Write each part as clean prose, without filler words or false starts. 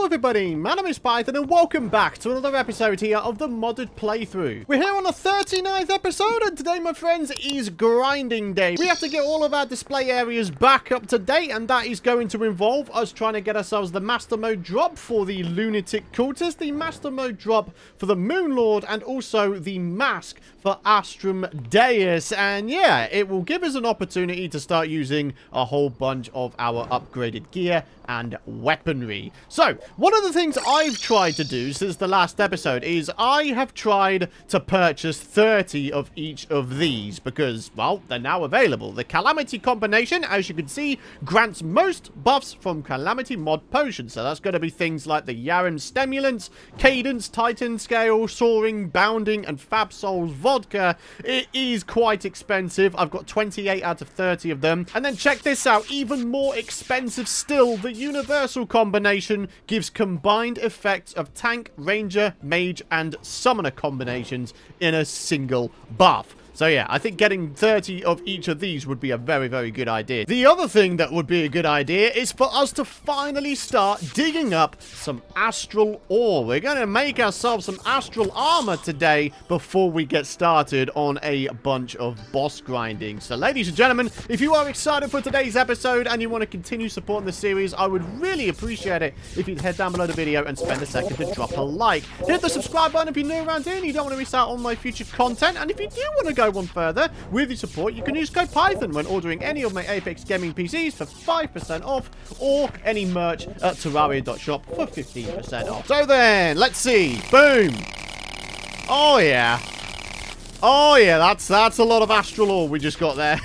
Hello everybody, my name is Python and welcome back to another episode here of the Modded Playthrough. We're here on the 39th episode and today, my friends, is grinding day. We have to get all of our display areas back up to date and that is going to involve us trying to get ourselves the Master Mode drop for the Lunatic Cultist, the Master Mode drop for the Moon Lord and also the Mask for Astrum Deus. And yeah, it will give us an opportunity to start using a whole bunch of our upgraded gear and weaponry. So, one of the things I've tried to do since the last episode is I have tried to purchase 30 of each of these because, well, they're now available. The Calamity combination, as you can see, grants most buffs from Calamity Mod potions. So that's going to be things like the Yaren Stimulants, Cadence, Titan Scale, Soaring, Bounding, and Fab Sol's Vodka. It is quite expensive. I've got 28 out of 30 of them. And then check this out, even more expensive still, the Universal combination gives combined effects of tank, ranger, mage, and summoner combinations in a single buff. So yeah, I think getting 30 of each of these would be a very, very good idea. The other thing that would be a good idea is for us to finally start digging up some Astral Ore. We're going to make ourselves some Astral Armour today before we get started on a bunch of boss grinding. So ladies and gentlemen, if you are excited for today's episode and you want to continue supporting the series, I would really appreciate it if you'd head down below the video and spend a second to drop a like. Hit the subscribe button if you're new around here and you don't want to miss out on my future content. And if you do want to go one further with your support, you can use code Python when ordering any of my Apex Gaming PCs for 5% off or any merch at terraria.shop for 15% off. So then, let's see. Boom. Oh yeah. Oh yeah, that's a lot of Astral Ore we just got there.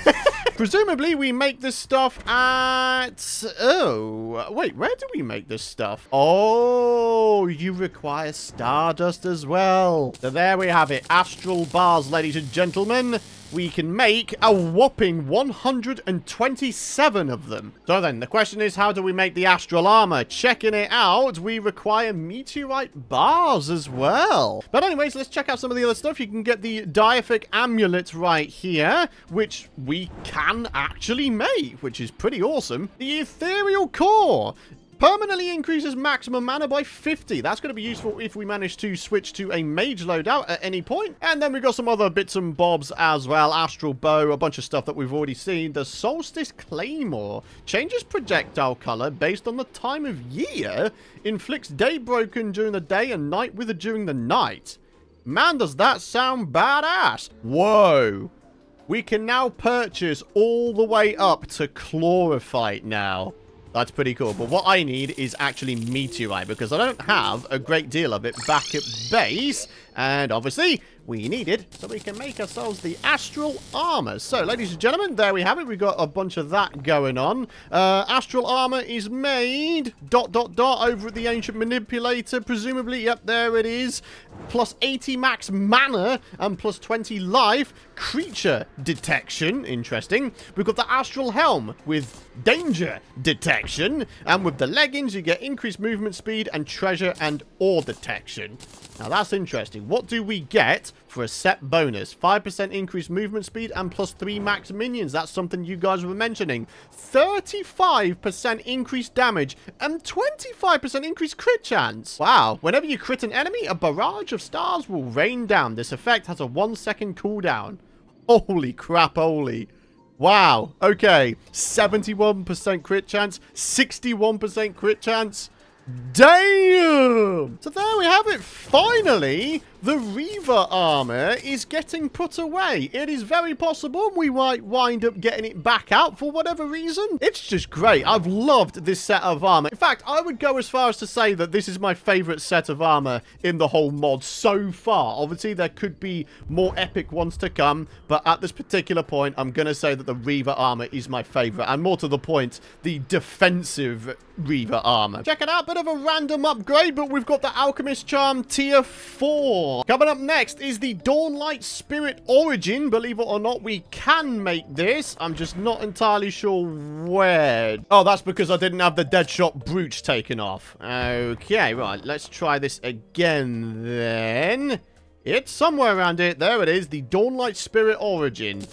Presumably, we make this stuff at... Oh, wait, where do we make this stuff? Oh, you require Stardust as well. So there we have it. Astral bars, ladies and gentlemen. We can make a whopping 127 of them. So then, the question is, how do we make the Astral Armour? Checking it out, we require meteorite bars as well. But anyways, let's check out some of the other stuff. You can get the Diaphic Amulet right here, which we can actually make, which is pretty awesome. The Ethereal Core permanently increases maximum mana by 50. That's going to be useful if we manage to switch to a mage loadout at any point. And then we've got some other bits and bobs as well. Astral Bow, a bunch of stuff that we've already seen. The Solstice Claymore changes projectile color based on the time of year. Inflicts Daybroken during the day and Night Withered during the night. Man, does that sound badass. Whoa. We can now purchase all the way up to Chlorophyte now. That's pretty cool. But what I need is actually meteorite because I don't have a great deal of it back at base. And obviously, we need it so we can make ourselves the Astral Armour. So, ladies and gentlemen, there we have it. We've got a bunch of that going on. Astral Armour is made... ... over at the Ancient Manipulator, presumably. Yep, there it is. Plus 80 max mana and plus 20 life. Creature detection. Interesting. We've got the Astral Helm with... danger detection, and with the leggings you get increased movement speed and treasure and ore detection. Now that's interesting. What do we get for a set bonus? 5% increased movement speed and plus 3 max minions. That's something you guys were mentioning. 35% increased damage and 25% increased crit chance. Wow. Whenever you crit an enemy, a barrage of stars will rain down. This effect has a 1-second cooldown. Holy crap, holy. Wow, okay, 71% crit chance, 61% crit chance. Damn! So there we have it. Finally, the Reaver armor is getting put away. It is very possible we might wind up getting it back out for whatever reason. It's just great. I've loved this set of armor. In fact, I would go as far as to say that this is my favorite set of armor in the whole mod so far. Obviously, there could be more epic ones to come, but at this particular point, I'm going to say that the Reaver armor is my favorite, and more to the point, the defensive Reaver armor. Check it out. Bit of a random upgrade, but we've got the Alchemist Charm Tier 4. Coming up next is the Dawnlight Spirit Origin. Believe it or not, we can make this. I'm just not entirely sure where. Oh, that's because I didn't have the Deadshot Brooch taken off. Okay, right. Let's try this again then. It's somewhere around it. There it is. The Dawnlight Spirit Origin.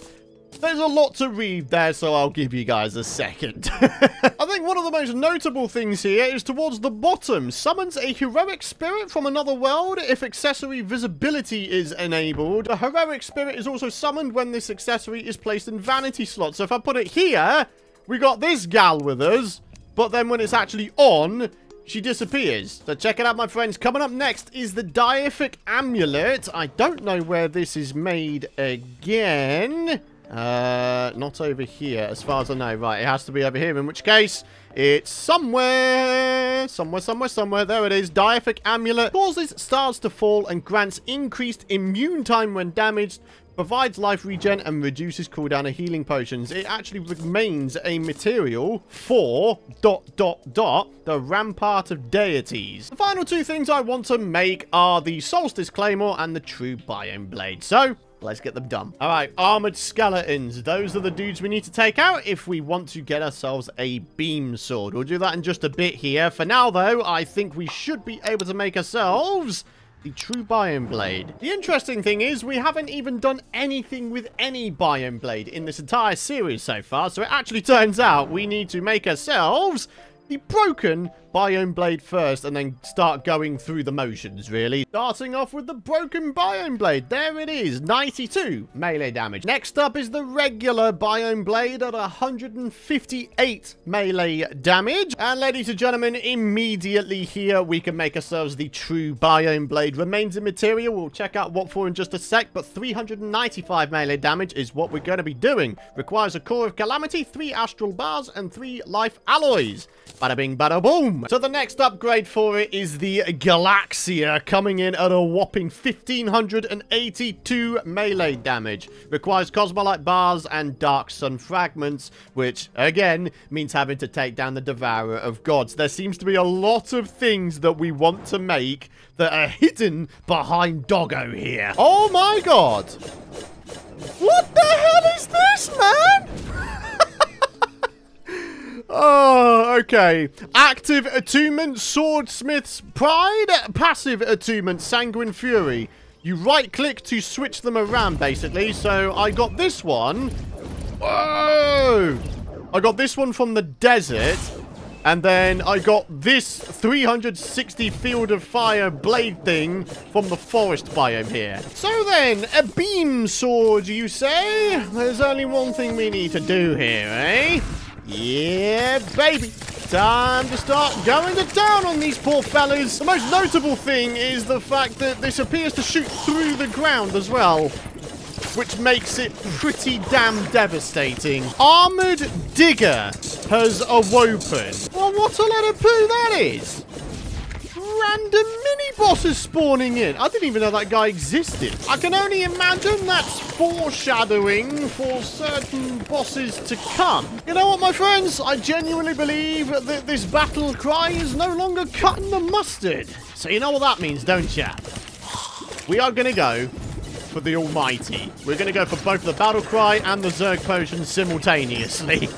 There's a lot to read there, so I'll give you guys a second. I think one of the most notable things here is towards the bottom. Summons a heroic spirit from another world if accessory visibility is enabled. A heroic spirit is also summoned when this accessory is placed in vanity slots. So if I put it here, we got this gal with us, but then when it's actually on, she disappears. So check it out, my friends. Coming up next is the Diaphic Amulet. I don't know where this is made again. Not over here, as far as I know. Right, it has to be over here, in which case, it's somewhere. Somewhere. There it is. Diaphic Amulet. Causes stars to fall and grants increased immune time when damaged. Provides life regen and reduces cooldown of healing potions. It actually remains a material for ... the Rampart of Deities. The final two things I want to make are the Solstice Claymore and the True Biome Blade. So let's get them done. All right, armored skeletons. Those are the dudes we need to take out if we want to get ourselves a beam sword. We'll do that in just a bit here. For now, though, I think we should be able to make ourselves the True Biome Blade. The interesting thing is we haven't even done anything with any Biome Blade in this entire series so far, so it actually turns out we need to make ourselves the broken Biome Blade first and then start going through the motions, really. Starting off with the broken Biome Blade. There it is, 92 melee damage. Next up is the regular Biome Blade at 158 melee damage. And ladies and gentlemen, immediately here we can make ourselves the True Biome Blade. Remains in material, we'll check out what for in just a sec, but 395 melee damage is what we're going to be doing. Requires a Core of Calamity, 3 Astral Bars, and 3 Life Alloys. Bada bing, bada boom. So the next upgrade for it is the Galaxia, coming in at a whopping 1,582 melee damage. Requires Cosmolite Bars and Dark Sun Fragments, which, again, means having to take down the Devourer of Gods. There seems to be a lot of things that we want to make that are hidden behind Doggo here. Oh my god! What the hell is this, man? Oh, okay. Active attunement, Swordsmith's Pride. Passive attunement, Sanguine Fury. You right-click to switch them around, basically. So I got this one. Whoa! I got this one from the desert. And then I got this 360 Field of Fire blade thing from the forest biome here. So then, a beam sword, you say? There's only one thing we need to do here, eh? Yeah, baby. Time to start going to town on these poor fellas. The most notable thing is the fact that this appears to shoot through the ground as well, which makes it pretty damn devastating. Armored Digger has awoken. Well, what a load of poo that is. Random mini-bosses spawning in. I didn't even know that guy existed. I can only imagine that's foreshadowing for certain bosses to come. You know what, my friends? I genuinely believe that this battle cry is no longer cutting the mustard. So you know what that means, don't you? We are going to go for the almighty. We're going to go for both the battle cry and the Zerg Potions simultaneously.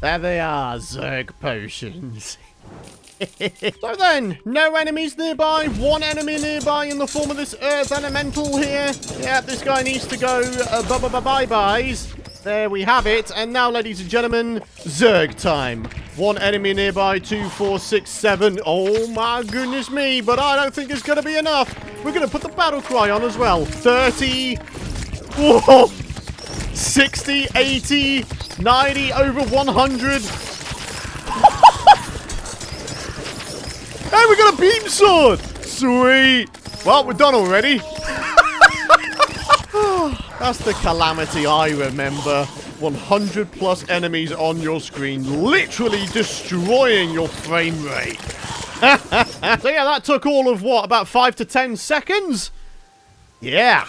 There they are, Zerg Potions. So then, no enemies nearby, one enemy nearby in the form of this earth elemental here. Yeah, this guy needs to go bye-byes. There we have it. And now, ladies and gentlemen, Zerg time. One enemy nearby, 2, 4, 6, 7. Oh my goodness me, but I don't think it's going to be enough. We're going to put the battle cry on as well. 30. Whoa. 60, 80, 90, over 100. Hey, we got a beam sword! Sweet! Well, we're done already. That's the calamity I remember. 100 plus enemies on your screen, literally destroying your frame rate. So yeah, that took all of what, about 5 to 10 seconds? Yeah.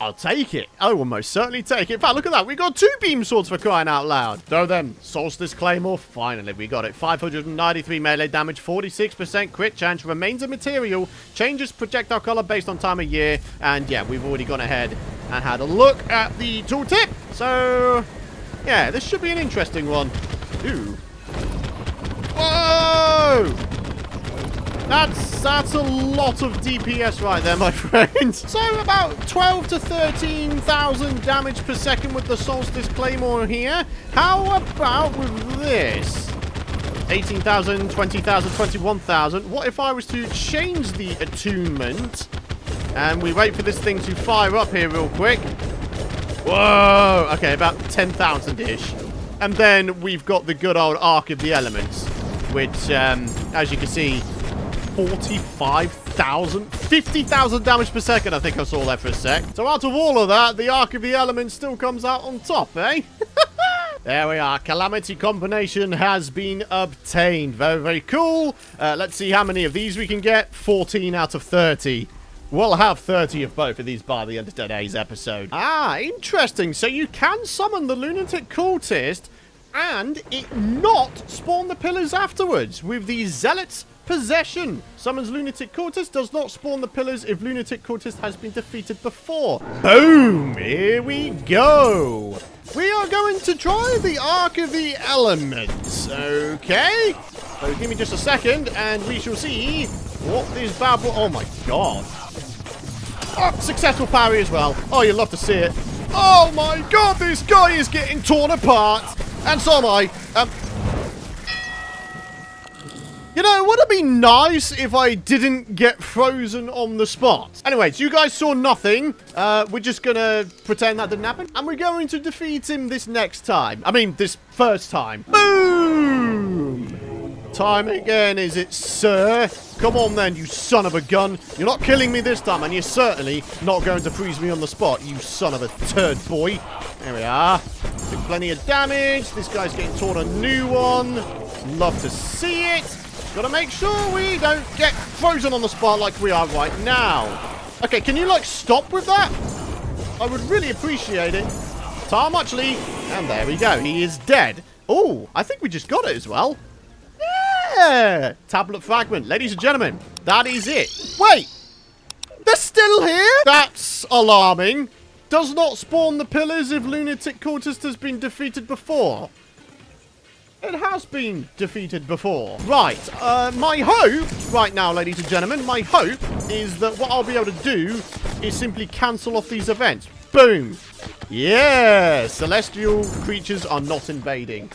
I'll take it. I will most certainly take it. In fact, look at that. We got 2 beam swords, for crying out loud. So then, Solstice Claymore. Finally, we got it. 593 melee damage, 46% crit chance. Remains a material. Changes projectile color based on time of year. And yeah, we've already gone ahead and had a look at the tooltip. So yeah, this should be an interesting one. Ooh. Whoa! That's a lot of DPS right there, my friend. So about 12 to 13,000 damage per second with the Solstice Claymore here. How about with this? 18,000, 20,000, 21,000. What if I was to change the attunement? And we wait for this thing to fire up here real quick. Whoa! Okay, about 10,000-ish. And then we've got the good old Ark of the Elements, which, as you can see, 45,000, 50,000 damage per second, I think I saw there for a sec. So out of all of that, the Ark of the Elements still comes out on top, eh? There we are. Calamity combination has been obtained. Very, very cool. Let's see how many of these we can get. 14 out of 30. We'll have 30 of both of these by the end of today's episode. Ah, interesting. So you can summon the Lunatic Cultist and it not spawn the pillars afterwards with the Zealots Possession. Summons Lunatic Cultist, does not spawn the pillars if Lunatic Cultist has been defeated before. Boom! Here we go! We are going to try the Ark of the Elements. Okay. So give me just a second and we shall see what this bad boy... Oh my god. Oh, successful parry as well. Oh, you'll love to see it. Oh my god, this guy is getting torn apart. And so am I. You know, would it be nice if I didn't get frozen on the spot? Anyways, you guys saw nothing. We're just going to pretend that didn't happen. And we're going to defeat him this next time. I mean, this first time. Boom! Time again, is it, sir? Come on then, you son of a gun. You're not killing me this time, and you're certainly not going to freeze me on the spot, you son of a turd boy. There we are. Took plenty of damage. This guy's getting torn a new one. Love to see it. Gotta make sure we don't get frozen on the spot like we are right now. Okay, can you, like, stop with that? I would really appreciate it. Tom, actually. And there we go. He is dead. Oh, I think we just got it as well. Yeah! Tablet fragment. Ladies and gentlemen, that is it. Wait! They're still here? That's alarming. Does not spawn the pillars if Lunatic Cultist has been defeated before. It has been defeated before. Right, my hope right now, ladies and gentlemen, my hope is that what I'll be able to do is simply cancel off these events. Boom. Yeah, celestial creatures are not invading.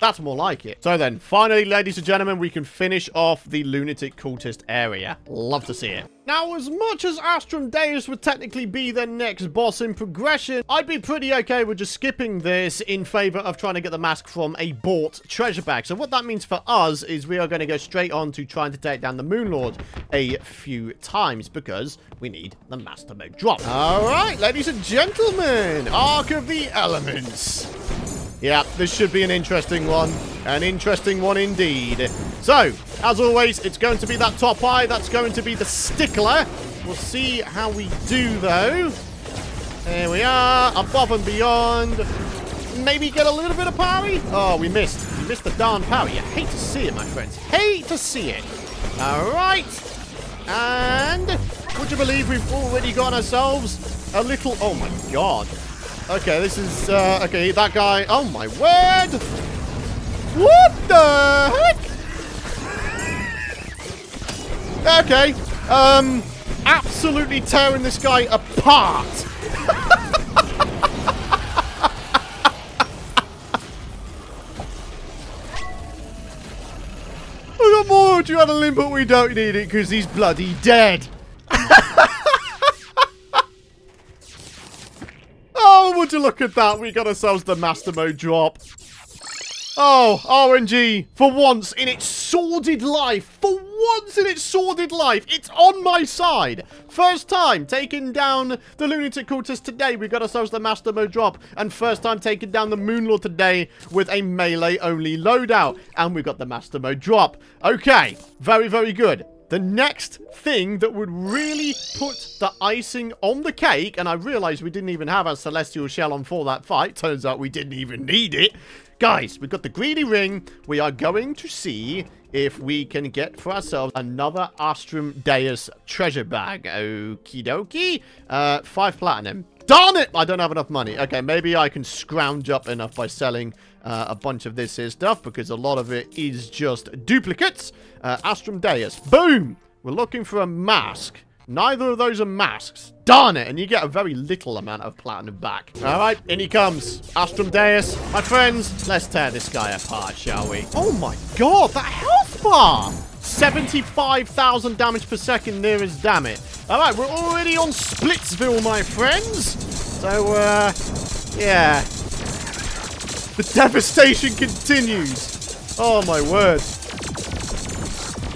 That's more like it. So then, finally, ladies and gentlemen, we can finish off the Lunatic Cultist area. Love to see it. Now, as much as Astrum Deus would technically be the next boss in progression, I'd be pretty okay with just skipping this in favor of trying to get the mask from a bought treasure bag. So what that means for us is we are going to go straight on to trying to take down the Moon Lord a few times because we need the Master Mode drop. All right, ladies and gentlemen, Ark of the Elements. Yeah, this should be an interesting one. An interesting one indeed. So, as always, it's going to be that top eye. That's going to be the stickler. We'll see how we do, though. There we are. Above and beyond. Maybe get a little bit of parry. Oh, we missed. We missed the darn parry. You hate to see it, my friends. Hate to see it. All right. And would you believe we've already got ourselves a little... Oh, my God. Okay, this is, okay, that guy, oh my word! What the heck? Okay, absolutely tearing this guy apart. We got more adrenaline, but we don't need it because he's bloody dead. Would you look at that? We got ourselves the Master Mode drop. Oh, RNG. For once in its sordid life. For once in its sordid life. It's on my side. First time taking down the Lunatic Cultist today. We got ourselves the Master Mode drop. And first time taking down the Moon Lord today with a melee-only loadout. And we got the Master Mode drop. Okay. Very, very good. The next thing that would really put the icing on the cake, and I realized we didn't even have our Celestial Shell on for that fight. Turns out we didn't even need it. Guys, we've got the Greedy Ring. We are going to see if we can get for ourselves another Astrum Deus treasure bag. Okie dokie. 5 platinum. Darn it! I don't have enough money. Okay, maybe I can scrounge up enough by selling a bunch of this here stuff, because a lot of it is just duplicates. Astrum Deus. Boom! We're looking for a mask. Neither of those are masks. Darn it! And you get a very little amount of platinum back. Alright, in he comes. Astrum Deus. My friends, let's tear this guy apart, shall we? Oh my god, that health bar! 75,000 damage per second near his dammit. Alright, we're already on Splitsville, my friends. So, yeah. The devastation continues. Oh my word.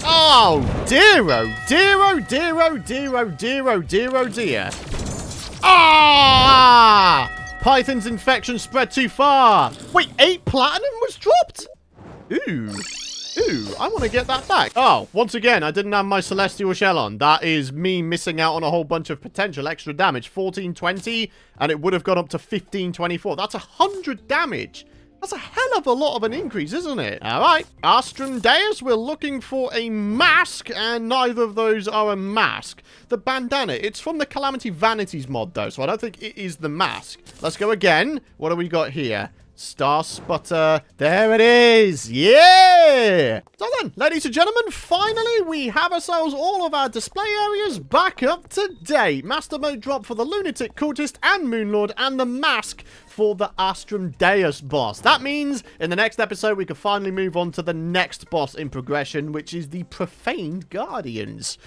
Oh, dear, oh, dear, oh, dear, oh, dear, oh, dear, oh, dear, oh, dear. Ah! Python's infection spread too far. Wait, 8 platinum was dropped? Ooh. Ooh, I want to get that back. Oh, once again, I didn't have my Celestial Shell on. That is me missing out on a whole bunch of potential extra damage. 1420, and it would have gone up to 1524. That's 100 damage. That's a hell of a lot of an increase, isn't it? All right. Astrum Deus, we're looking for a mask, and neither of those are a mask. The bandana, it's from the Calamity Vanities mod, though, so I don't think it is the mask. Let's go again. What do we got here? Star Sputter. There it is. Yeah! So then, ladies and gentlemen, finally we have ourselves all of our display areas back up to date. Master Mode drop for the Lunatic Cultist and Moon Lord, and the mask for the Astrum Deus boss. That means in the next episode we can finally move on to the next boss in progression, which is the Profaned Guardians.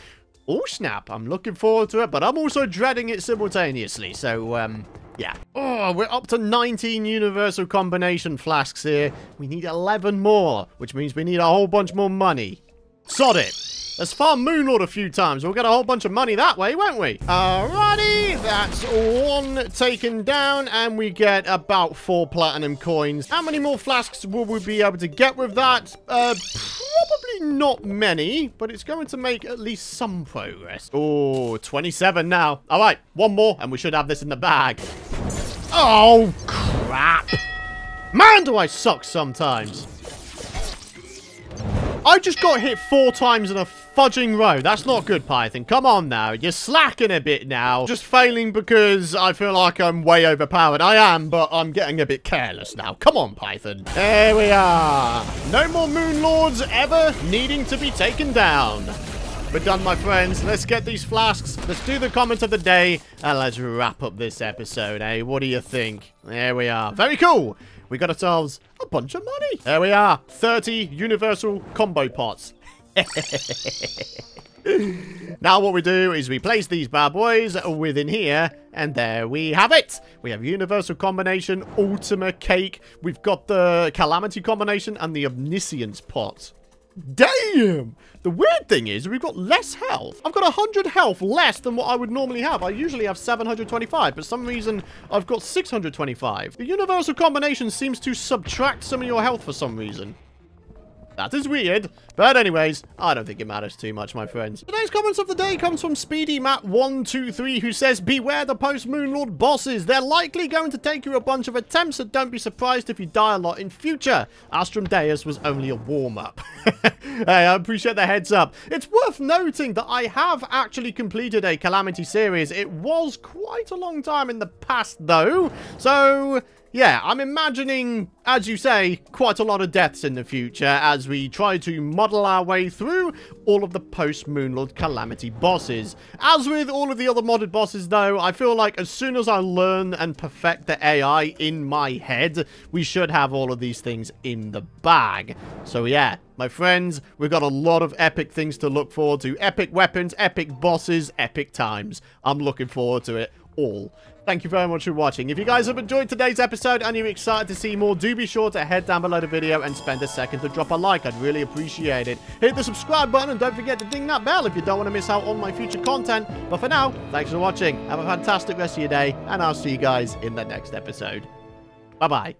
Oh snap, I'm looking forward to it, but I'm also dreading it simultaneously, so yeah. Oh, we're up to 19 universal combination flasks here. We need 11 more, which means we need a whole bunch more money. Sod it. Let's farm Moon Lord a few times. We'll get a whole bunch of money that way, won't we? Alrighty, that's one taken down, and we get about 4 platinum coins. How many more flasks will we be able to get with that? Probably not many, but it's going to make at least some progress. Oh, 27 now. All right, one more, and we should have this in the bag. Oh, crap. Man, do I suck sometimes. I just got hit 4 times in a fudging row. That's not good, Python. Come on now. You're slacking a bit now. Just failing because I feel like I'm way overpowered. I am, but I'm getting a bit careless now. Come on, Python. There we are. No more Moon Lords ever needing to be taken down. We're done, my friends. Let's get these flasks. Let's do the comment of the day, and let's wrap up this episode, eh? What do you think? There we are. Very cool. We got ourselves a bunch of money. There we are. 30 universal combo pots. Now what we do is we place these bad boys within here, and there we have it. We have universal combination, Ultima Cake. We've got the Calamity combination and the Omniscience pot. Damn! The weird thing is we've got less health. I've got 100 health less than what I would normally have. I usually have 725, but for some reason I've got 625. The universal combination seems to subtract some of your health for some reason. That is weird. But anyways, I don't think it matters too much, my friends. Today's comments of the day comes from SpeedyMat123, who says, beware the post-Moon Lord bosses. They're likely going to take you a bunch of attempts, so don't be surprised if you die a lot in future. Astrum Deus was only a warm-up. Hey, I appreciate the heads up. It's worth noting that I have actually completed a Calamity series. It was quite a long time in the past, though. So... yeah, I'm imagining, as you say, quite a lot of deaths in the future as we try to muddle our way through all of the post-Moon Lord Calamity bosses. As with all of the other modded bosses, though, I feel like as soon as I learn and perfect the AI in my head, we should have all of these things in the bag. So, yeah. My friends, we've got a lot of epic things to look forward to. Epic weapons, epic bosses, epic times. I'm looking forward to it all. Thank you very much for watching. If you guys have enjoyed today's episode and you're excited to see more, do be sure to head down below the video and spend a second to drop a like. I'd really appreciate it. Hit the subscribe button and don't forget to ding that bell if you don't want to miss out on my future content. But for now, thanks for watching. Have a fantastic rest of your day, and I'll see you guys in the next episode. Bye-bye.